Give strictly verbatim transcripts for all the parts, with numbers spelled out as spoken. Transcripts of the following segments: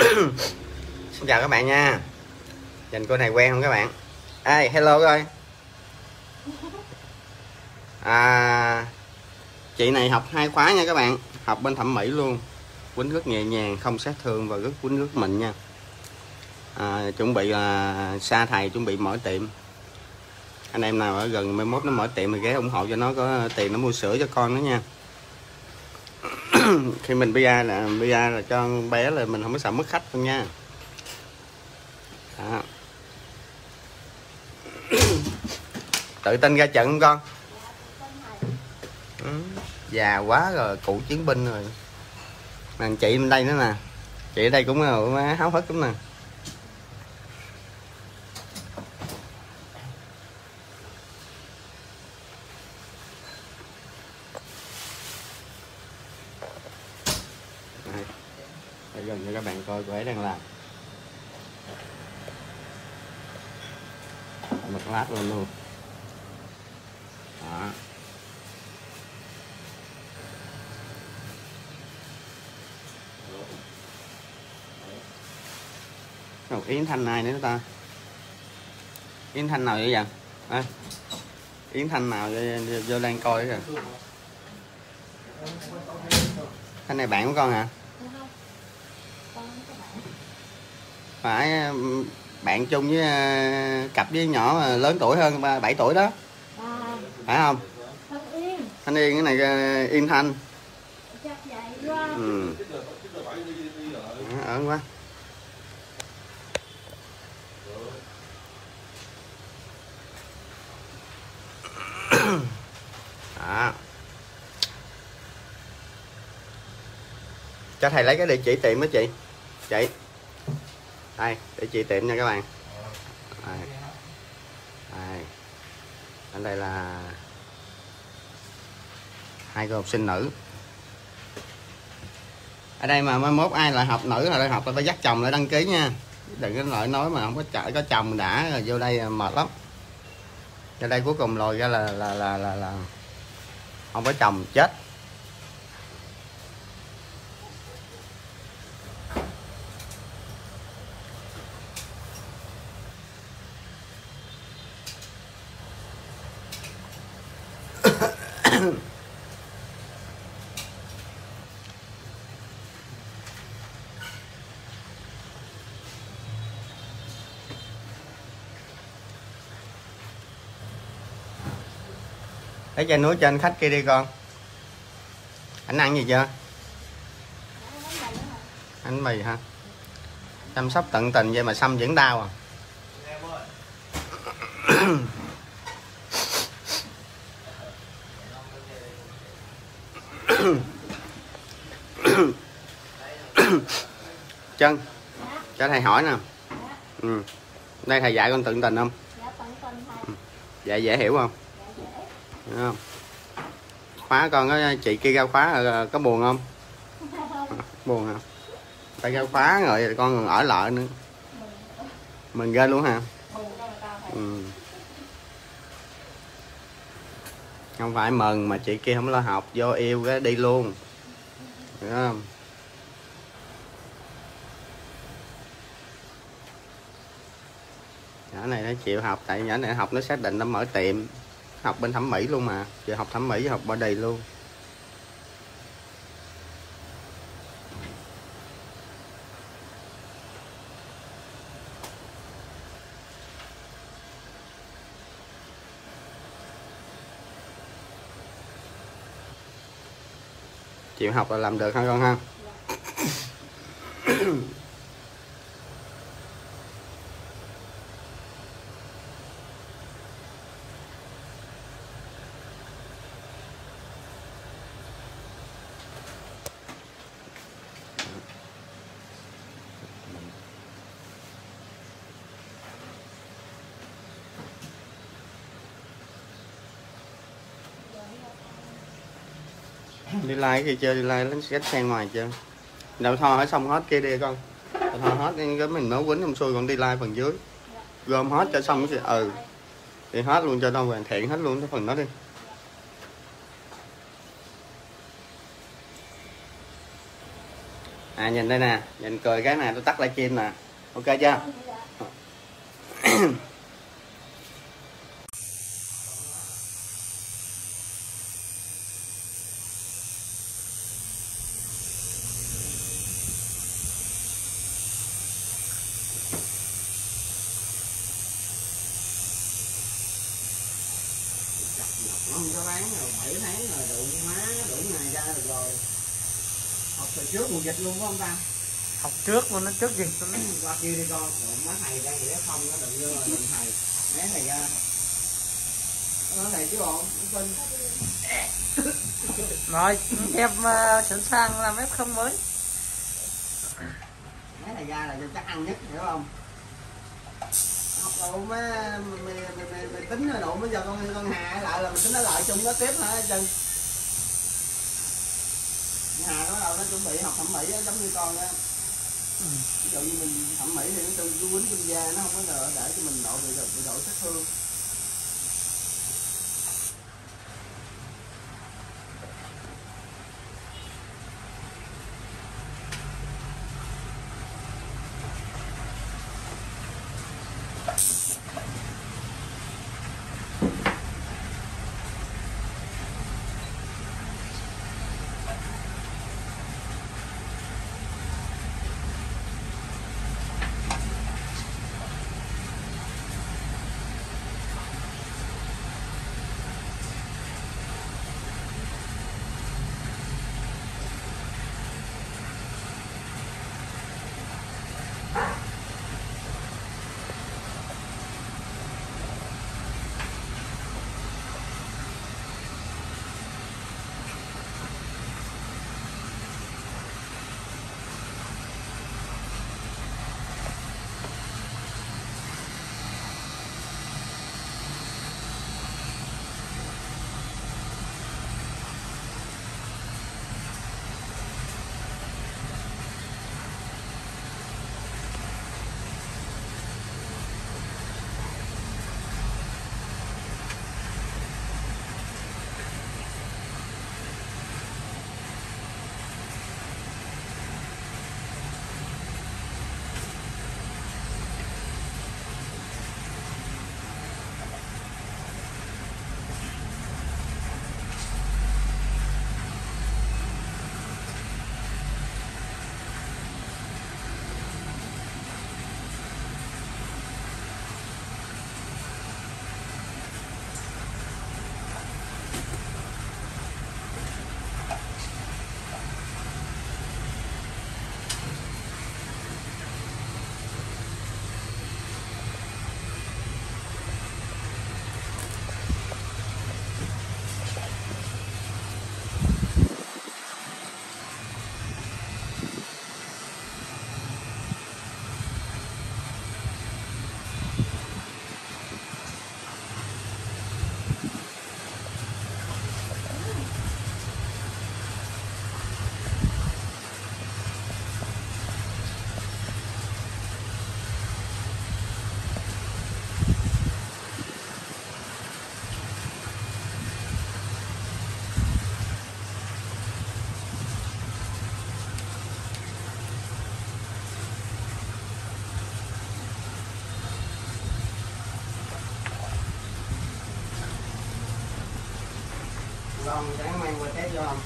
Xin chào các bạn nha. Dành cô này quen không các bạn? Ai hey, hello coi. À, chị này học hai khóa nha các bạn, học bên thẩm mỹ luôn. Quýnh rất nhẹ nhàng, không sát thương và rất quýnh rất mịn nha. À, chuẩn bị là xa thầy, chuẩn bị mở tiệm. Anh em nào ở gần mai mốt nó mở tiệm thì ghé ủng hộ cho nó, có tiền nó mua sữa cho con nữa nha. Khi mình bia là bia là cho bé là mình không có sợ mất khách luôn nha. Đó. Tự tin ra trận không con? Ừ, già quá rồi, cựu chiến binh rồi. Mà chị bên đây nữa nè, chị ở đây cũng háo hức lắm nè. Để gần cho các bạn coi cô ấy đang làm. Mặt lát luôn luôn. Đó. Rồi, Yến Thanh này nữa ta. Yến Thanh nào vậy vậy? Ê, Yến Thanh nào vô đang coi rồi. Thanh này bạn của con hả? Phải bạn chung với cặp với nhỏ lớn tuổi hơn bảy tuổi đó. À, phải không? Thanh Yên, cái này Yên Thanh. Ừ. Ớn quá. À. Cho thầy lấy cái địa chỉ tiệm đó chị. Chị. Đây, để chị tiệm nha các bạn. Đây. Đây. Ở đây là hai cô học sinh nữ. Ở đây mà mai mốt ai lại học nữ là lại học là phải dắt chồng lại đăng ký nha. Đừng có loại nói mà không có chợ có chồng đã rồi vô đây mệt lắm. Vô đây cuối cùng lòi ra là là là là, là không có chồng chết. Để cho núi trên khách kia đi con. Anh ăn gì chưa? Bánh mì hả? Chăm sóc tận tình vậy mà xăm vẫn đau à? Chân, cho thầy hỏi nè. Ừ. Đây thầy dạy con tận tình không? Dạ tận tình thầy. Dạy dễ hiểu không? Không? Khóa con có chị kia ra khóa có buồn không? Buồn hả? Phải ra khóa rồi con còn ở lại nữa. Mình ghê luôn hả? Ừ. Không phải mừng mà chị kia không lo học, vô yêu cái đi luôn. Đúng không? Nhỏ này nó chịu học, tại nhỏ này học nó xác định nó mở tiệm. Học bên thẩm mỹ luôn mà, chị học thẩm mỹ với học body luôn. Chịu học là làm được hả con ha? Đi like kia chơi, đi like nó xách xe ngoài chơi. Đậu tho hỏi xong hết kia đi con. Đậu tho hết cái mình nấu quýnh xong xuôi còn đi like phần dưới. Gom hết cho xong cái ừ. Thì hết luôn cho nó hoàn thiện hết luôn cái phần đó đi. à, nhìn đây nè, nhìn cười cái này tôi tắt lại chim nè, ok chưa? Không cho bán rồi, bảy tháng rồi, đủ má, đủ ngày ra được rồi. Học từ trước mùa dịch luôn phải không ta? Học trước luôn, nó trước gì? Tôi nói qua kia đi con, rồi má thầy đang để không, nó đừng đưa rồi, đừng thầy. Má thầy ra. Nó thầy chứ bọn, nó tin. Rồi, em uh, sẵn sàng làm ép không mới. Má thầy ra là cho chắc ăn nhất, hiểu không? Học đồ mới mày, mày, mày, mày tính rồi đủ bây giờ con con Hà lại là mình tính nó lại chung nó tiếp hả Trần? Hà nó đầu nó chuẩn bị học thẩm mỹ đó, giống như con á. Ví dụ như mình thẩm mỹ thì nó từ du quýnh trung gia nó không có ngờ để cho mình độ bị được bị độ sát thương. Con ráng mang qua Tết vô không?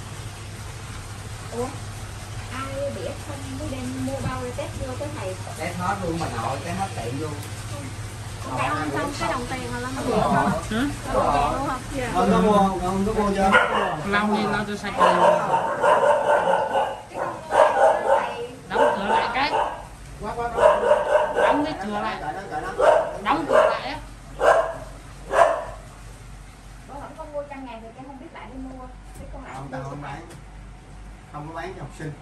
Ủa? Ai biết không mới đem mua bao ra Tết vô tới thầy? Tết hết luôn bà nội, Tết hết tiệm luôn. Con cảm ơn không? Cái đồng tiền là lắm rồi không? Hử? Con có mua không? Con có mua không? Con có mua chưa? Lau đi, lau cho sạch. Đóng cửa lại cái. Quá quá quá. Đóng cái cửa lại. Đóng cửa lại á. Không, tao không bán, không có bán cho học sinh.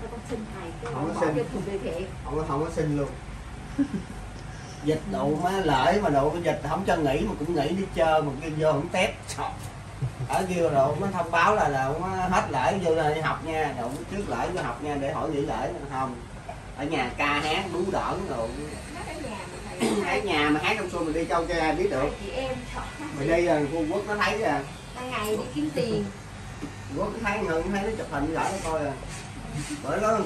Không có xin, không có, không có xin luôn. Dịch độ má lễ mà độ dịch không cho nghỉ mà cũng nghỉ đi chơi mà kêu vô không tép. Ở kêu độ nó thông báo là là hết lễ vô là đi học nha, độ trước lễ vô học nha để hỏi nghỉ lễ không. Ở nhà ca hát đú đỡn rồi. Ở nhà mà hát trong xuôi mình đi châu cho ai biết được. Chị em mình đi rồi Phú Quốc nó thấy rồi. Ngày đi kiếm tiền Bữa cái hai người thấy nó chụp hình lại nó coi rồi. Bởi nó